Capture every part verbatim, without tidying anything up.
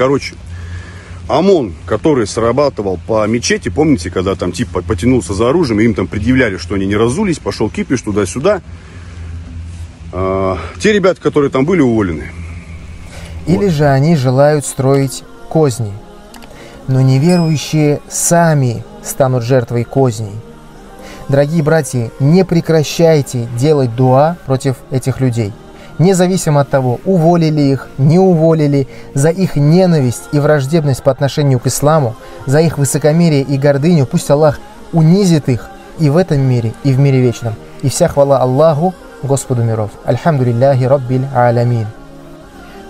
Короче, ОМОН, который срабатывал по мечети, помните, когда там типа потянулся за оружием, им там предъявляли, что они не разулись, пошел кипиш туда-сюда. А, те ребята, которые там были, уволены. Или вот же они желают строить козни. Но неверующие сами станут жертвой козней. Дорогие братья, не прекращайте делать дуа против этих людей. Независимо от того, уволили их, не уволили, за их ненависть и враждебность по отношению к исламу, за их высокомерие и гордыню, пусть Аллах унизит их и в этом мире, и в мире вечном. И вся хвала Аллаху, Господу миров. Альхамдулиллахи раббиль аалямин.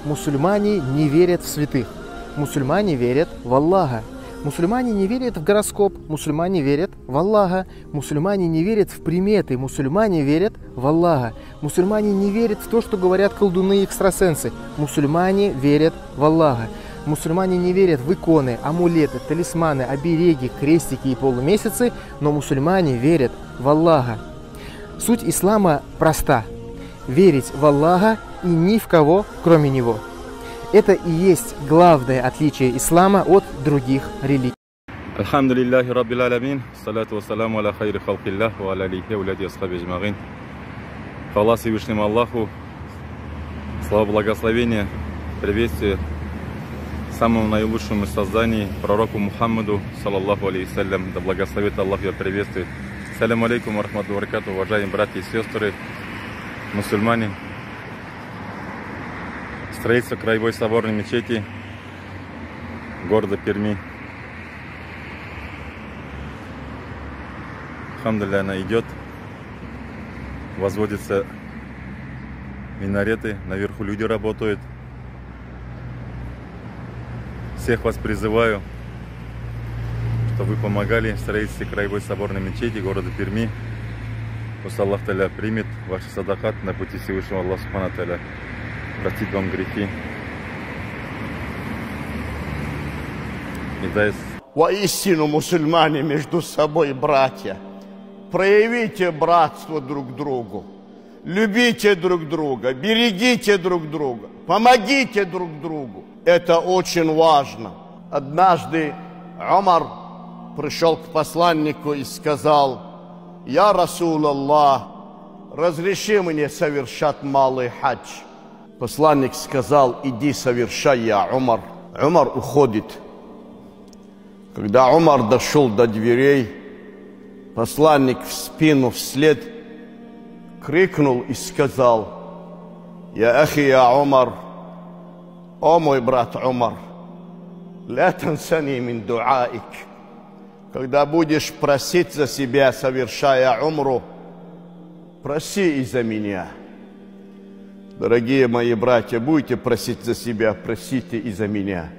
Мусульмане не верят в святых. Мусульмане верят в Аллаха. Мусульмане не верят в гороскоп, мусульмане верят в Аллаха. Мусульмане не верят в приметы, мусульмане верят в Аллаха. Мусульмане не верят в то, что говорят колдуны и экстрасенсы. Мусульмане верят в Аллаха. Мусульмане не верят в иконы, амулеты, талисманы, обереги, крестики и полумесяцы, но мусульмане верят в Аллаха. Суть ислама проста. Верить в Аллаха и ни в кого, кроме Него. Это и есть главное отличие ислама от других религий. Алхамдулиллахи раббил алямин, салату вассаламу аля хайри халкиллах, ва аля алихи ва ляди асхаби ажмаин. Хвала Всевышнему Аллаху, слава благословения, приветствие самому наилучшему созданию, пророку Мухаммаду, салаллаху алейхиссалям, да благословит Аллах его приветствует. Салям алейкум ва рахмату ва баракату, уважаемые братья и сестры, мусульмане. Строительство Краевой соборной мечети города Перми. Алхамдулилля, она идет. Возводятся минареты. Наверху люди работают. Всех вас призываю, чтобы вы помогали в строительстве Краевой соборной мечети города Перми. Пусть Аллах Таля примет ваши садахат на пути Всевышнего Аллаха Субхана Таля. Простить вам грехи. И дай... Воистину, мусульмане между собой братья, проявите братство друг другу, любите друг друга, берегите друг друга, помогите друг другу. Это очень важно. Однажды Умар пришел к посланнику и сказал: «Я, Расул Аллах, разреши мне совершать малый хадж». Посланник сказал: «Иди совершай, я Умар». Умар уходит. Когда Умар дошел до дверей, посланник в спину вслед крикнул и сказал: «Я ахи, я Умар, о мой брат Умар, ля тансани мин дуаик». Когда будешь просить за себя, совершая умру, проси и за меня. Дорогие мои братья, будете просить за себя, просите и за меня.